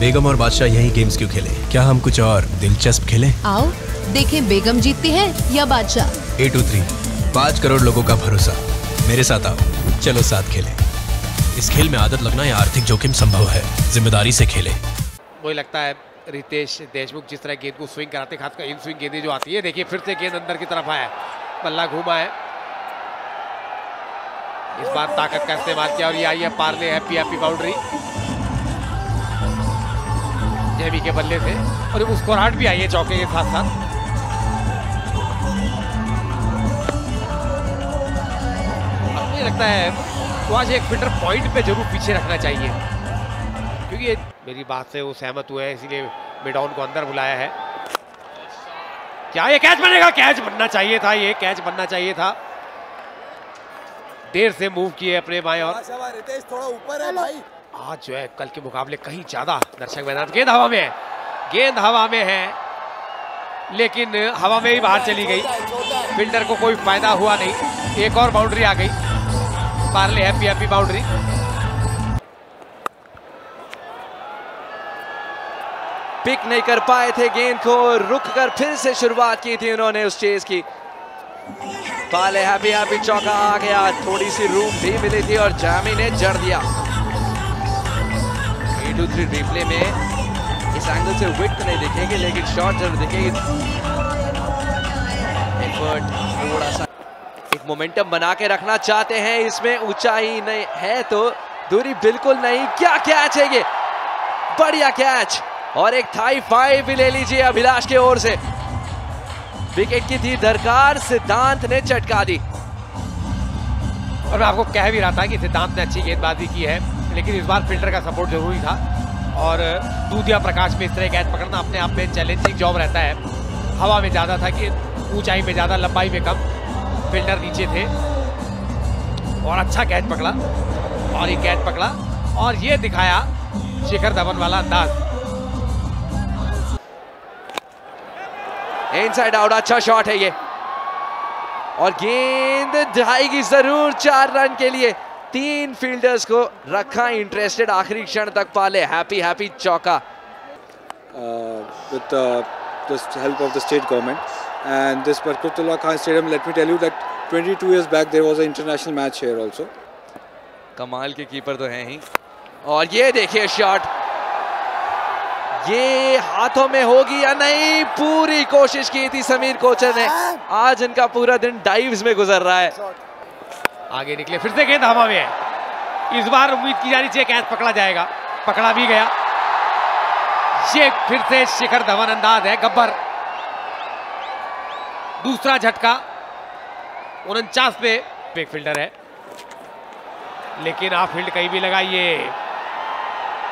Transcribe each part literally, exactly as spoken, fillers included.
बेगम और बादशाह यही गेम्स क्यों खेले? क्या हम कुछ और दिलचस्प खेले? आओ देखें बेगम जीतती है या बादशाह। एट टू थ्री पाँच करोड़ लोगों का भरोसा, मेरे साथ आओ, चलो साथ खेले। इस खेल में आदत लगना या आर्थिक जोखिम संभव है, जिम्मेदारी से खेले। मुझे लगता है रितेश देशमुख जिस तरह गेंद को स्विंग कराते, खासकर इन स्विंग गेंदें जो आती है, देखिए फिर से गेंद अंदर की तरफ आया, बल्ला घूमा है, इस बार ताकत का इस्तेमाल किया और ये आई है Parle, happy happy boundary JB के बल्ले से, और मुस्कुराहट भी आई है चौके के साथ साथ। मुझे लगता है तो आज एक फिल्टर पॉइंट पे जरूर पीछे रखना चाहिए, क्योंकि मेरी बात से वो सहमत हुए हैं, इसीलिए मिडाउन को अंदर बुलाया है। क्या ये कैच बनेगा? कैच बनना चाहिए था, ये कैच बनना चाहिए था। देर से मूव किए अपने बाएं और रितेश थोड़ा ऊपर है भाई। आज जो है कल के मुकाबले कहीं ज्यादा दर्शक मैदान। गेंद हवा में है, गेंद हवा में है, लेकिन हवा में ही बाहर चली गई, फील्डर को कोई फायदा हुआ नहीं। एक और बाउंड्री आ गई, Parle happy happy boundary. Pick नहीं कर पाए थे गेंद को, रुक कर फिर से शुरुआत की थी उन्होंने उस चेज की। पाले हैप्पी हैप्पी चौका आ गया, थोड़ी सी रूम भी मिली थी और जामी ने जड़ दिया। एट टू थ्री रिप्ले में इस एंगल से विड्थ नहीं दिखेगी, लेकिन शॉट जरूर दिखेगी। एफर्ट थोड़ा सा, एक मोमेंटम बना के रखना चाहते हैं, इसमें ऊंचाई नहीं है तो दूरी बिल्कुल नहीं। क्या कैच है ये, बढ़िया कैच, और एक थाई फाइव भी ले लीजिए अभिलाष की ओर से। विकेट की थी दरकार, सिद्धांत ने चटका दी। और मैं आपको कह भी रहा था कि सिद्धांत ने अच्छी गेंदबाजी की है, लेकिन इस बार फील्डर का सपोर्ट जरूरी था। और दूधिया प्रकाश में इस तरह कैच पकड़ना अपने आप में चैलेंजिंग जॉब रहता है। हवा में ज़्यादा था कि ऊंचाई में ज़्यादा, लंबाई में कम, फील्डर नीचे थे, और अच्छा कैच पकड़ा, और ये कैच पकड़ा, और ये दिखाया शिखर धवन वाला अंदाज। इनसाइड आउट, अच्छा शॉट है ये, और गेंद जाएगी जरूर चार रन के लिए। तीन फील्डर्स को रखा इंटरेस्टेड आखिरी क्षण तक। पाले हैप्पी हैप्पी चौका। With the help of the state government and this particular Khan stadium, let me tell you that twenty two years back there was a international match here also. कमाल के keeper तो हैं ही, और ये देखिए शॉट, ये हाथों में होगी या नहीं, पूरी कोशिश की थी समीर कोचर ने। आज इनका पूरा दिन डाइव्स में गुजर रहा है। आगे निकले, फिर से गेंद हवा में है, इस बार उम्मीद की जानी चाहिए कैच पकड़ा जाएगा, पकड़ा भी गया। ये फिर से शिखर धवन अंदाज है, गब्बर दूसरा झटका। उनचास पे बैक फील्डर है, लेकिन आप फील्ड कहीं भी लगाइए,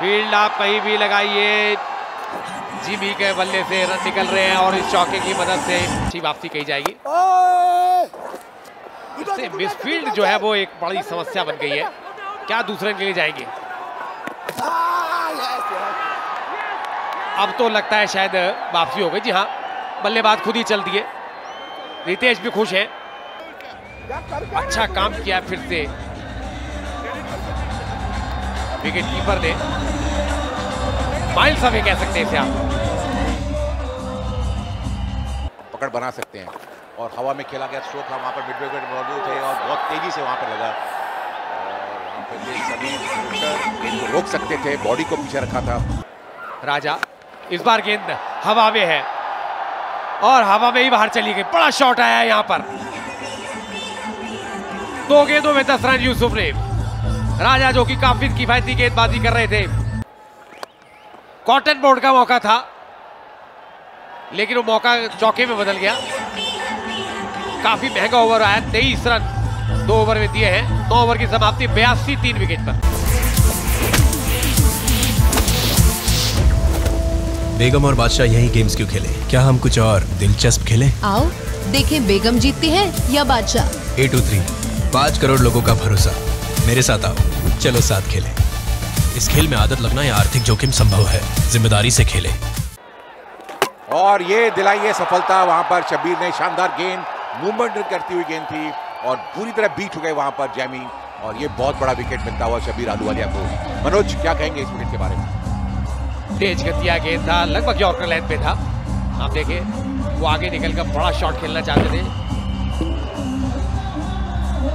फील्ड आप कहीं भी लगाइए। जीबी के बल्ले से रन निकल रहे हैं, और इस चौके की मदद से अच्छी वापसी कही जाएगी। इससे मिसफील्ड जो है वो एक बड़ी समस्या बन गई है, क्या दूसरे के लिए जाएंगे? अब तो लगता है शायद वापसी हो गई। जी हाँ, बल्लेबाज खुद ही चल दिए, रितेश भी खुश हैं, अच्छा काम किया फिर से विकेट कीपर ने। माइल सभी कह सकते हैं इसे आप, पकड़ बना सकते हैं। और हवा में खेला गया स्ट्रोक था, वहाँ पर मिडवे विकेट मौजूद थे और बहुत तेजी से वहाँ पर लगा, और रोक सकते थे, बॉडी को पीछे रखा था राजा। इस बार गेंद हवा में है और हवा में ही बाहर चली गई। बड़ा शॉट आया यहाँ पर, दो गेंदों में दस रन यूसुफ ने। राजा जो कि काफी किफायती गेंदबाजी कर रहे थे, कॉटन बोर्ड का मौका था, लेकिन वो मौका चौके में बदल गया। काफी महंगा ओवर आया, तेईस रन दो ओवर में दिए हैं। नौ ओवर की समाप्ति बयासी तीन विकेट पर। बेगम और बादशाह यही गेम्स क्यों खेले? क्या हम कुछ और दिलचस्प खेले? आओ देखें बेगम जीतती है या बादशाह। एट टू थ्री पाँच करोड़ लोगों का भरोसा, मेरे साथ आओ, चलो साथ खेले। इस खेल में आदत लगना या आर्थिक जोखिम संभव है, जिम्मेदारी से खेले। और ये दिलाई है सफलता, वहां पर शबीर ने शानदार गेंद, मूवमेंट करती हुई गेंद थी और पूरी तरह बीट हो गए वहां पर जैमी, और ये बहुत बड़ा विकेट मिलता हुआ शबीर आलूवालिया को। मनोज क्या कहेंगे इस विकेट के बारे में? तेज गतिया गेंद था, लगभग यॉर्कर लेंथ पे था। आप देखिए वो आगे निकलकर बड़ा शॉट खेलना चाहते थे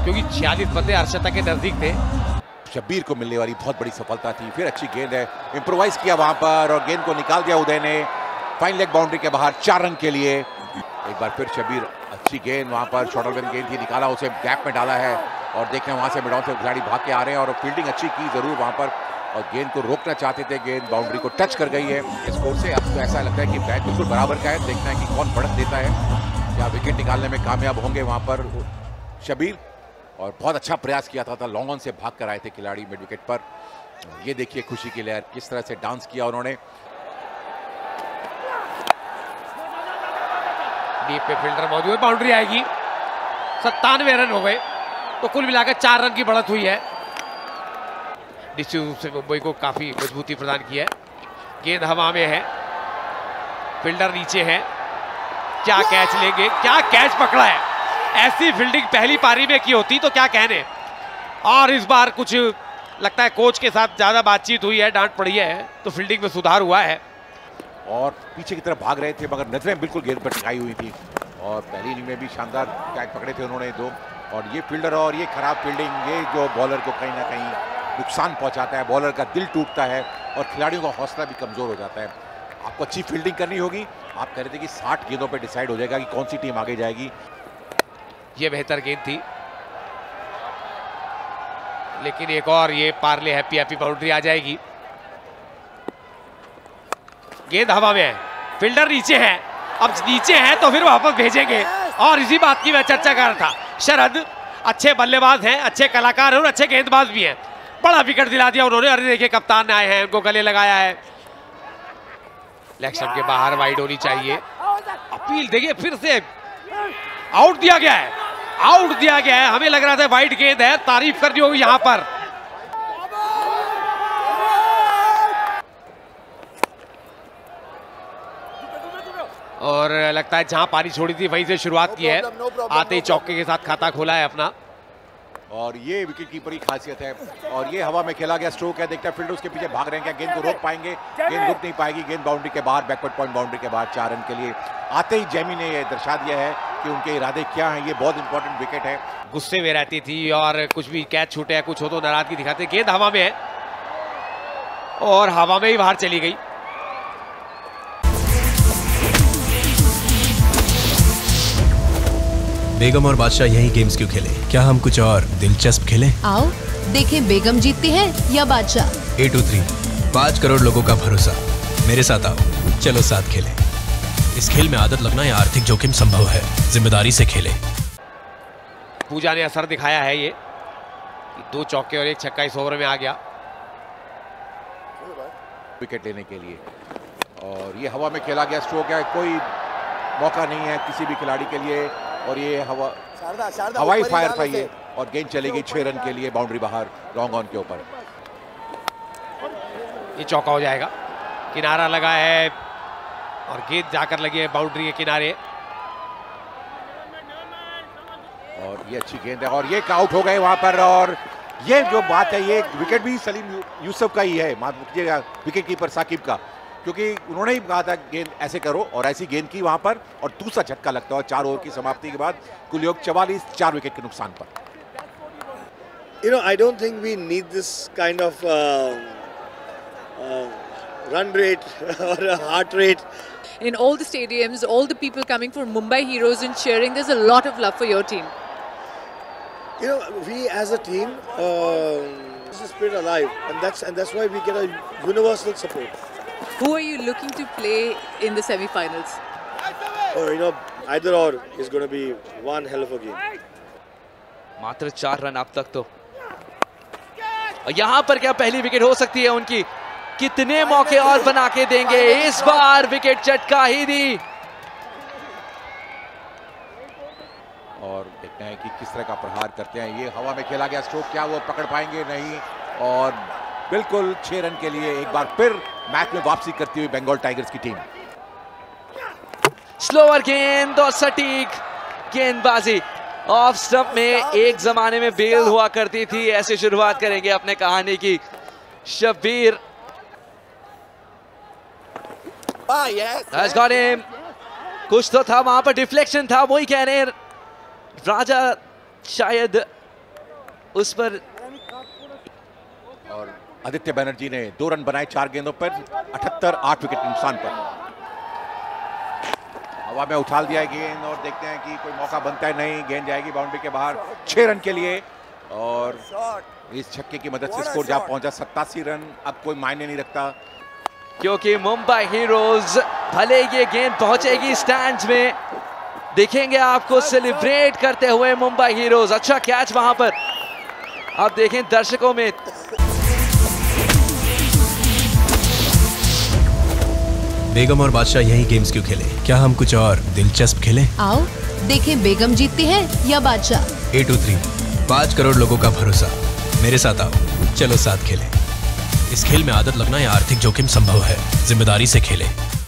क्योंकि छियालीस बंदे अर्शता के नजदीक थे। शब्बीर को मिलने वाली बहुत बड़ी सफलता थी। फिर अच्छी गेंद है, इंप्रोवाइज किया वहां पर और गेंद को निकाल दिया उदय ने फाइन लेग बाउंड्री के बाहर चार रन के लिए। एक बार फिर शब्बीर, अच्छी गेंद वहां पर, शॉर्ट ऑफ गेंद थी, निकाला उसे, गैप में डाला है और देखते हैं वहां से मिडऑन से खिलाड़ी भाग के आ रहे हैं और फील्डिंग अच्छी की जरूर वहां पर और गेंद को रोकना चाहते थे। गेंद बाउंड्री को टच कर गई है। स्कोर से अब तो ऐसा लगता है कि मैच बिल्कुल बराबर का है। देखना है कि कौन बढ़त देता है या विकेट निकालने में कामयाब होंगे वहां पर शब्बीर। और बहुत अच्छा प्रयास किया था, था लॉन्ग ऑन से भाग कर आए थे खिलाड़ी मिड विकेट पर। ये देखिए खुशी की लहर, किस तरह से डांस किया उन्होंने। डीप पे फील्डर मौजूद है, बाउंड्री आएगी। सत्तानवे रन हो गए तो कुल मिलाकर चार रन की बढ़त हुई है। निश्चित रूप से मुंबई को काफी मजबूती प्रदान की है। गेंद हवा में है, फील्डर नीचे है, क्या कैच लेंगे, क्या कैच पकड़ा है। ऐसी फील्डिंग पहली पारी में की होती तो क्या कहने। और इस बार कुछ लगता है कोच के साथ ज्यादा बातचीत हुई है, डांट पड़ी है तो फील्डिंग में सुधार हुआ है। और पीछे की तरफ भाग रहे थे मगर नजरें बिल्कुल गेंद पर टिकाई हुई थी और पहली इनिंग में भी शानदार कैच पकड़े थे उन्होंने दो। और ये फील्डर और ये खराब फील्डिंग, ये जो बॉलर को कहीं ना कहीं नुकसान पहुंचाता है, बॉलर का दिल टूटता है और खिलाड़ियों का हौसला भी कमजोर हो जाता है। आपको अच्छी फील्डिंग करनी होगी। आप कह रहे थे कि साठ गेंदों पर डिसाइड हो जाएगा कि कौन सी टीम आगे जाएगी। ये बेहतर गेंद थी लेकिन एक और ये पार्ले हैप्पी हैप्पी बाउंड्री आ जाएगी। गेंद हवा में है, फील्डर नीचे है। अब नीचे है तो फिर वापस भेजेंगे और इसी बात की मैं चर्चा कर रहा था। शरद अच्छे बल्लेबाज हैं, अच्छे कलाकार हैं और अच्छे गेंदबाज भी हैं। बड़ा विकेट दिला दिया उन्होंने। अरे देखिए कप्तान आए हैं, उनको गले लगाया है। लेक्शन के बाहर वाइड होनी चाहिए अपील। देखिए फिर से आउट दिया गया है, आउट दिया गया है। हमें लग रहा था वाइड गेंद है, तारीफ करनी होगी यहां पर। और लगता है जहां पानी छोड़ी थी वहीं से शुरुआत की है। आते ही चौके के साथ खाता खोला है अपना। और ये विकेट कीपर की खासियत है। और ये हवा में खेला गया स्ट्रोक है। देखता है फील्डर उसके पीछे भाग रहे हैं, क्या गेंद को रोक पाएंगे। गेंद रुक नहीं पाएगी, गेंद बाउंड्री के बाहर, बैकवर्ड पॉइंट बाउंड्री के बाहर, चार रन के लिए। आते ही जैमी ने यह दर्शा दिया है कि उनके इरादे क्या हैं। ये बहुत इंपॉर्टेंट विकेट है। गुस्से में रहती थी और कुछ भी कैच छूटे है, कुछ हो तो नाराजगी दिखाते। गेंद हवा में है और हवा में ही बाहर चली गई। बेगम और बादशाह यही गेम्स क्यों खेले? क्या हम कुछ और दिलचस्प खेलें? आओ देखें बेगम जीतती है या बादशाह। एट टू थ्री, पाँच करोड़ लोगों का भरोसा। मेरे साथ आओ, चलो साथ खेलें। इस खेल में आदत लगना या आर्थिक जोखिम संभव है। जिम्मेदारी से खेलें। पूजा ने असर दिखाया है। ये दो चौके और एक छक्का इस ओवर में आ गया विकेट लेने के लिए। और ये हवा में खेला गया स्ट्रोक है। कोई मौका नहीं है किसी भी खिलाड़ी के लिए। और ये हवा शार्दा, शार्दा हवाई फायर था ये। और गेंद चली गई छह रन के लिए, बाउंड्री बाहर, लॉन्ग ऑन के ऊपर। ये चौका हो जाएगा। किनारा लगा है और गेंद जाकर लगी है बाउंड्री के किनारे। और ये अच्छी गेंद है और ये आउट हो गए वहां पर। और ये जो बात है, ये विकेट भी सलीम यूसुफ का ही है, माफ कीजिएगा विकेट कीपर साकिब का, क्योंकि उन्होंने ही कहा था गेंद ऐसे करो और ऐसी गेंद की वहां पर। और दूसरा झटका लगता है चार ओवर की समाप्ति के बाद। कुल योग चवालीस, चार विकेट के नुकसान पर। You know I don't think we need this kind of run rate और heart rate. In all the stadiums, all the people coming for Mumbai heroes and cheering, there is a lot of love for your team. You know we as a team this spirit alive and that's and that's why we get a universal support. Who are you looking to play in the semi-finals? Oh, you know, either or is going to be one hell of a game. मात्र चार run अब तक तो। यहाँ पर क्या पहली wicket हो सकती है उनकी? कितने मौके और बना के देंगे? इस बार विकेट चटका ही दी। और देखना है कि किस तरह का प्रहार करते हैं। ये हवा में खेला गया स्ट्रोक, क्या वो पकड़ पाएंगे? नहीं। और बिल्कुल छह रन के लिए एक बार फिर मैच में वापसी करती हुई बंगाल टाइगर्स की टीम। स्लोअर गेंद और सटीक गेंदबाजी। ऑफ स्टंप में एक जमाने में बेल हुआ करती थी। ऐसे शुरुआत करेंगे अपने कहानी की Shabbir. Ah, yes. That's got him. कुछ तो था वहां पर, डिफ्लेक्शन था, वही कह रहे हैं राजा शायद उस पर। और आदित्य बनर्जी ने दो रन बनाए चार गेंदों पर, अठहत्तर आठ विकेट नुकसान पर। हवा में उछाल दिया गेंद और देखते हैं कि कोई मौका बनता है, नहीं, गेंद जाएगी बाउंड्री के बाहर। छह रन के लिए और इस छक्के की मदद से स्कोर जा पहुंचा सत्तासी रन। अब कोई मायने नहीं रखता क्योंकि मुंबई हीरोज, भले ये गेंद पहुंचेगी स्टैंड्स में, देखेंगे आपको सेलिब्रेट करते हुए मुंबई हीरोज। अच्छा कैच वहां पर, आप देखें दर्शकों में। बेगम और बादशाह यही गेम्स क्यों खेले, क्या हम कुछ और दिलचस्प खेले? आओ देखें बेगम जीतती है या बादशाह। एट टू थ्री, पाँच करोड़ लोगों का भरोसा, मेरे साथ आओ, चलो साथ खेले। इस खेल में आदत लगना या आर्थिक जोखिम संभव है, जिम्मेदारी से खेले।